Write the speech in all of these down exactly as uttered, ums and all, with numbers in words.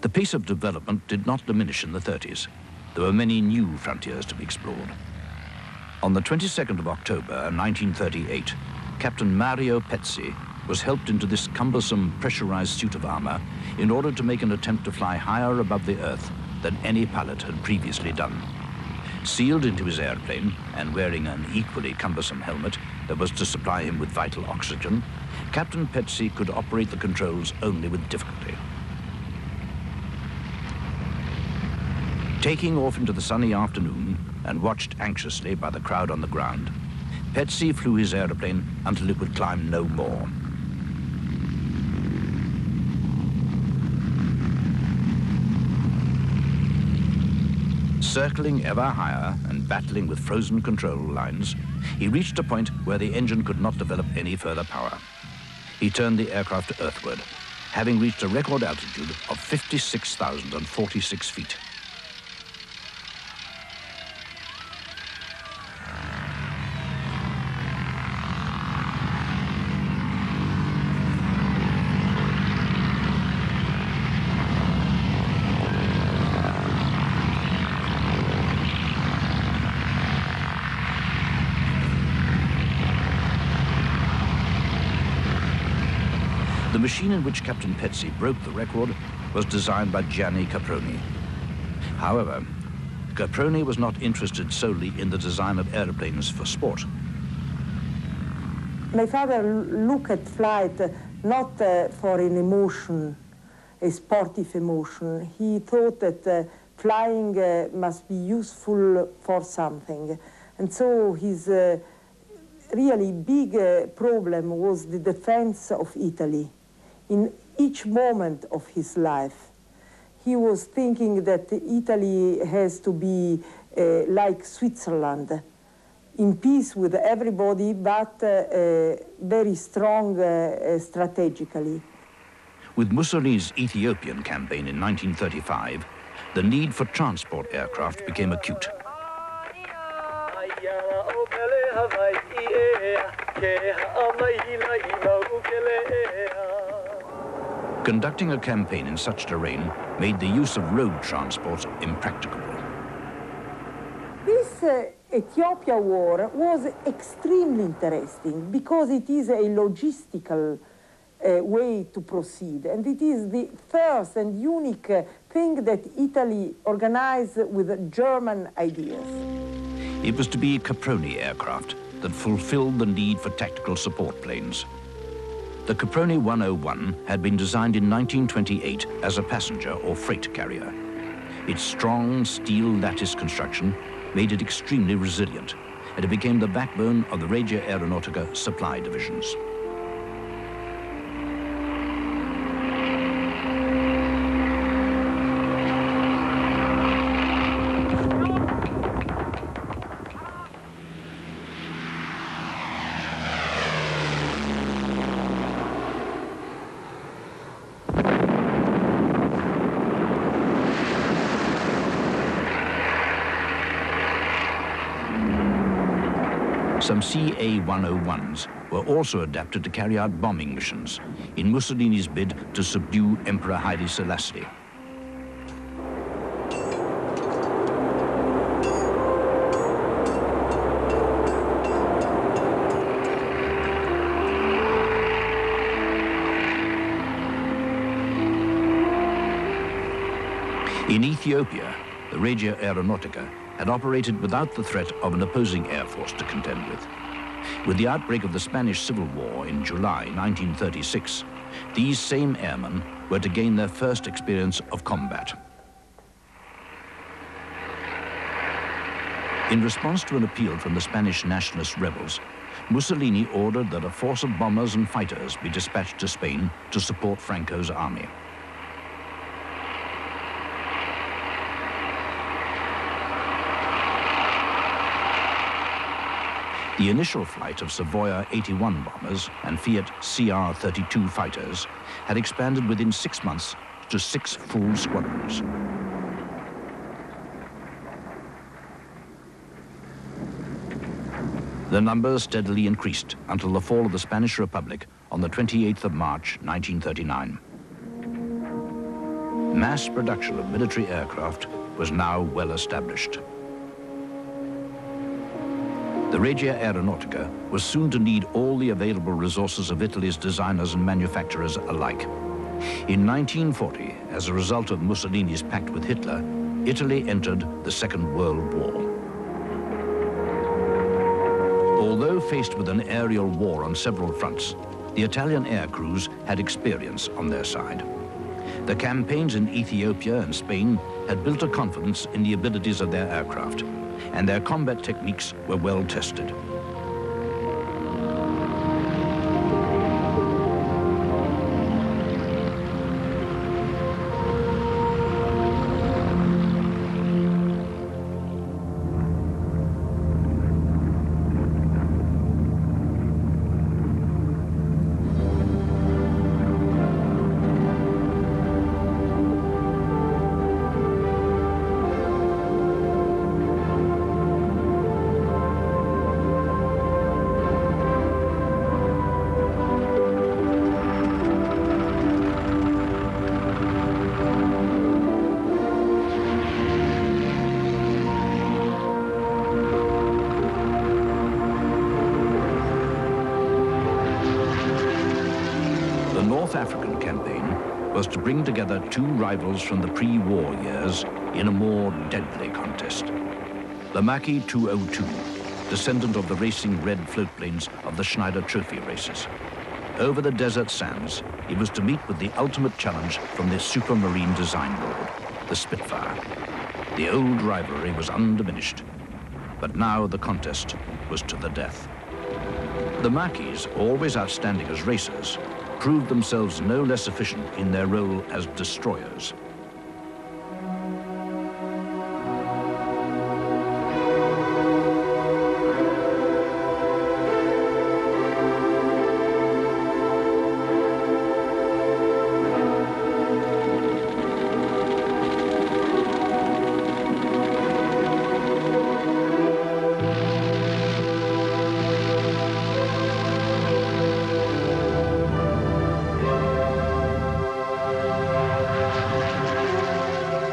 The pace of development did not diminish in the thirties. There were many new frontiers to be explored. On the twenty-second of October nineteen thirty-eight, Captain Mario Pezzi was helped into this cumbersome pressurized suit of armor in order to make an attempt to fly higher above the earth than any pilot had previously done. Sealed into his airplane and wearing an equally cumbersome helmet that was to supply him with vital oxygen, Captain Pezzi could operate the controls only with difficulty. Taking off into the sunny afternoon and watched anxiously by the crowd on the ground, Pezzi flew his aeroplane until it would climb no more. Circling ever higher and battling with frozen control lines, he reached a point where the engine could not develop any further power. He turned the aircraft earthward, having reached a record altitude of fifty-six thousand forty-six feet. The machine in which Captain Pezzi broke the record was designed by Gianni Caproni. However, Caproni was not interested solely in the design of aeroplanes for sport. My father looked at flight not uh, for an emotion, a sportive emotion. He thought that uh, flying uh, must be useful for something. And so his uh, really big uh, problem was the defense of Italy. In each moment of his life, he was thinking that Italy has to be uh, like Switzerland, in peace with everybody, but uh, uh, very strong uh, strategically. With Mussolini's Ethiopian campaign in nineteen thirty-five, the need for transport aircraft became acute. Conducting a campaign in such terrain made the use of road transport impracticable. This uh, Ethiopia war was extremely interesting because it is a logistical uh, way to proceed, and it is the first and unique uh, thing that Italy organized with German ideas. It was to be Caproni aircraft that fulfilled the need for tactical support planes. The Caproni one oh one had been designed in nineteen twenty-eight as a passenger or freight carrier. Its strong steel lattice construction made it extremely resilient, and it became the backbone of the Regia Aeronautica supply divisions. Some C A one oh ones were also adapted to carry out bombing missions in Mussolini's bid to subdue Emperor Haile Selassie. In Ethiopia, the Regia Aeronautica had operated without the threat of an opposing air force to contend with. With the outbreak of the Spanish Civil War in July nineteen thirty-six, these same airmen were to gain their first experience of combat. In response to an appeal from the Spanish nationalist rebels, Mussolini ordered that a force of bombers and fighters be dispatched to Spain to support Franco's army. The initial flight of Savoia eighty-one bombers and Fiat C R thirty-two fighters had expanded within six months to six full squadrons. The numbers steadily increased until the fall of the Spanish Republic on the twenty-eighth of March nineteen thirty-nine. mass production of military aircraft was now well established. The Regia Aeronautica was soon to need all the available resources of Italy's designers and manufacturers alike. In nineteen forty, as a result of Mussolini's pact with Hitler, Italy entered the Second World War. Although faced with an aerial war on several fronts, the Italian air crews had experience on their side. The campaigns in Ethiopia and Spain had built a confidence in the abilities of their aircraft, and their combat techniques were well tested. Bring together two rivals from the pre-war years in a more deadly contest. The Macchi two oh two, descendant of the racing red floatplanes of the Schneider Trophy races. Over the desert sands, it was to meet with the ultimate challenge from their Supermarine design world, the Spitfire. The old rivalry was undiminished, but now the contest was to the death. The Macchis, always outstanding as racers, proved themselves no less efficient in their role as destroyers.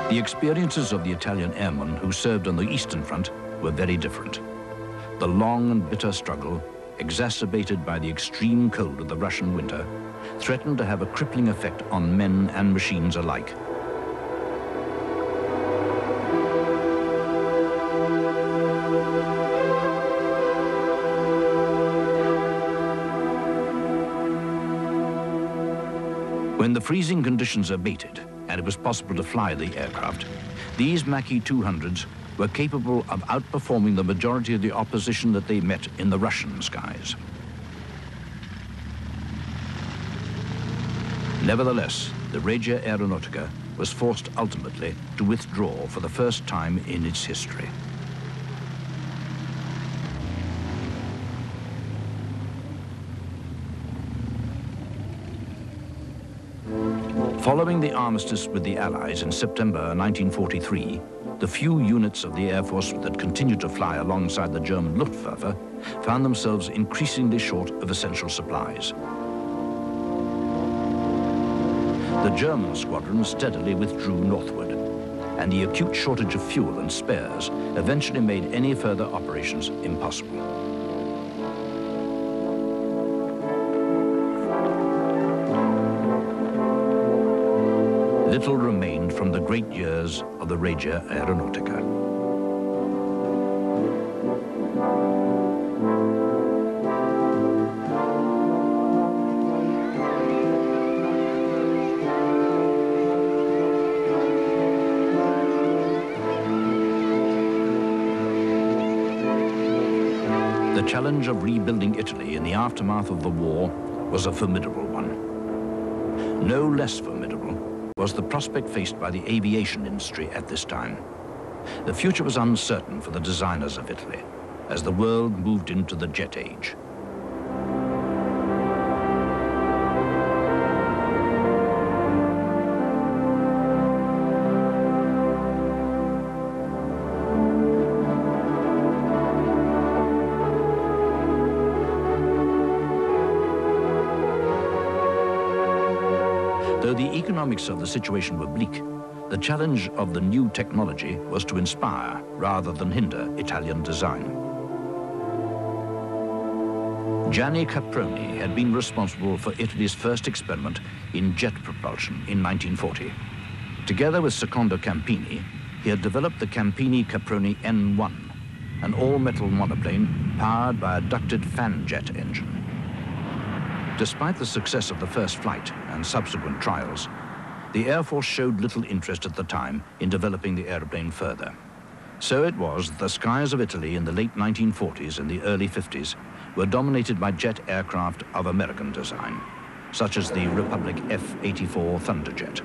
The experiences of the Italian airmen who served on the Eastern Front were very different. The long and bitter struggle, exacerbated by the extreme cold of the Russian winter, threatened to have a crippling effect on men and machines alike. When the freezing conditions abated, and it was possible to fly the aircraft, these Macchi two hundreds were capable of outperforming the majority of the opposition that they met in the Russian skies. Nevertheless, the Regia Aeronautica was forced ultimately to withdraw for the first time in its history. Following the armistice with the Allies in September nineteen forty-three, the few units of the Air Force that continued to fly alongside the German Luftwaffe found themselves increasingly short of essential supplies. The German squadron steadily withdrew northward, and the acute shortage of fuel and spares eventually made any further operations impossible. Little remained from the great years of the Regia Aeronautica. The challenge of rebuilding Italy in the aftermath of the war was a formidable one. No less formidable was the prospect faced by the aviation industry at this time. The future was uncertain for the designers of Italy as the world moved into the jet age. Though the economics of the situation were bleak, The challenge of the new technology was to inspire rather than hinder Italian design. Gianni Caproni had been responsible for Italy's first experiment in jet propulsion in nineteen forty. Together with Secondo Campini, he had developed the Campini-Caproni N one, an all-metal monoplane powered by a ducted fan jet engine. Despite the success of the first flight and subsequent trials, the Air Force showed little interest at the time in developing the aeroplane further. So it was that the skies of Italy in the late nineteen forties and the early fifties were dominated by jet aircraft of American design, such as the Republic F eighty-four Thunderjet.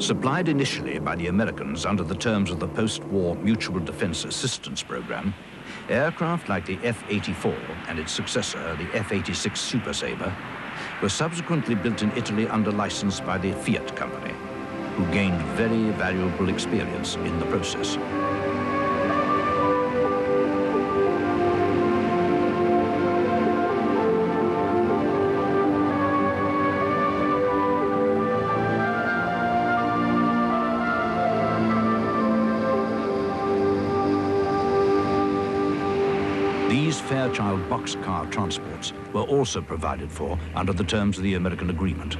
Supplied initially by the Americans under the terms of the post-war Mutual Defense Assistance Program, aircraft like the F eighty-four and its successor, the F eighty-six Super Sabre, were subsequently built in Italy under license by the Fiat company, who gained very valuable experience in the process. These Fairchild boxcar transports were also provided for under the terms of the American agreement.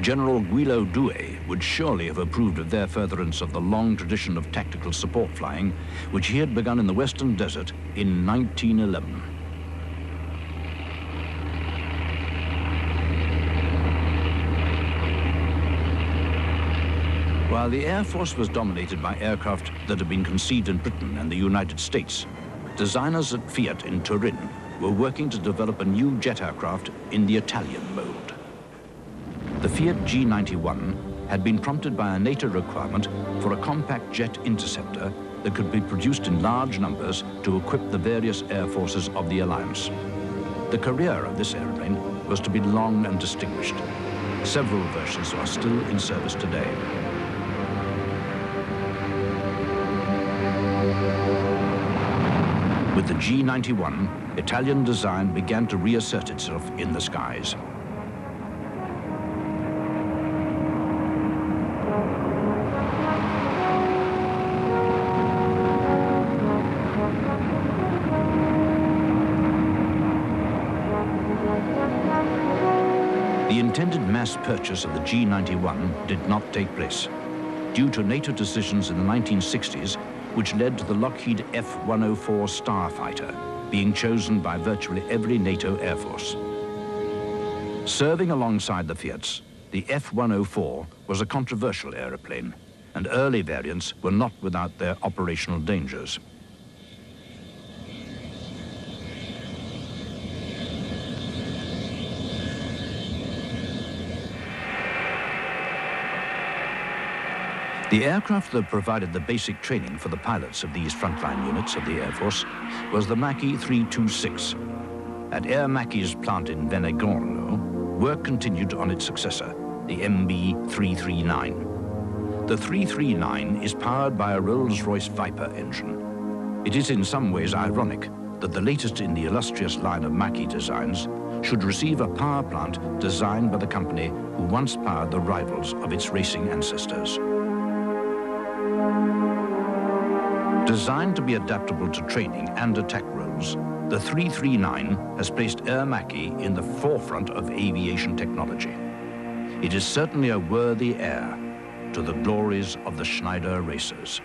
General Giulio Douhet would surely have approved of their furtherance of the long tradition of tactical support flying, which he had begun in the Western Desert in nineteen eleven. While the Air Force was dominated by aircraft that had been conceived in Britain and the United States, designers at Fiat in Turin were working to develop a new jet aircraft in the Italian mold. The Fiat G ninety-one had been prompted by a NATO requirement for a compact jet interceptor that could be produced in large numbers to equip the various air forces of the alliance. The career of this airplane was to be long and distinguished. Several versions are still in service today. With the G ninety-one, Italian design began to reassert itself in the skies. The intended mass purchase of the G ninety-one did not take place, due to NATO decisions in the nineteen sixties, which led to the Lockheed F one oh four Starfighter being chosen by virtually every NATO Air Force. Serving alongside the Fiats, the F one oh four was a controversial aeroplane, and early variants were not without their operational dangers. The aircraft that provided the basic training for the pilots of these frontline units of the Air Force was the Macchi three twenty-six. At Air Macchi's plant in Venegono, work continued on its successor, the M B three thirty-nine. The three thirty-nine is powered by a Rolls-Royce Viper engine. It is in some ways ironic that the latest in the illustrious line of Macchi designs should receive a power plant designed by the company who once powered the rivals of its racing ancestors. Designed to be adaptable to training and attack roles, the three thirty-nine has placed Air Macchi in the forefront of aviation technology. It is certainly a worthy heir to the glories of the Schneider racers.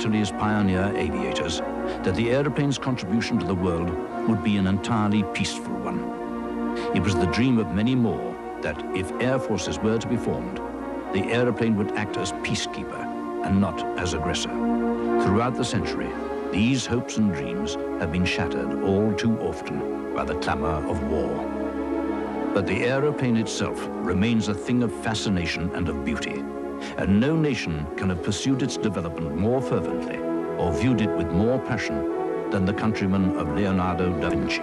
Italy's pioneer aviators that the aeroplane's contribution to the world would be an entirely peaceful one. It was the dream of many more that if air forces were to be formed, the aeroplane would act as peacekeeper and not as aggressor. Throughout the century, these hopes and dreams have been shattered all too often by the clamor of war. But the aeroplane itself remains a thing of fascination and of beauty, and no nation can have pursued its development more fervently or viewed it with more passion than the countrymen of Leonardo da Vinci.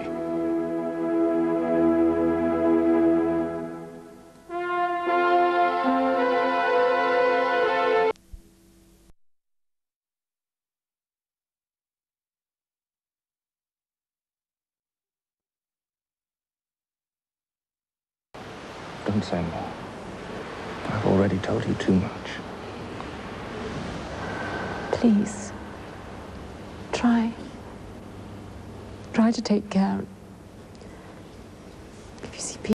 Don't say more. I've already told you too much. Please, try. Try to take care. If you see people.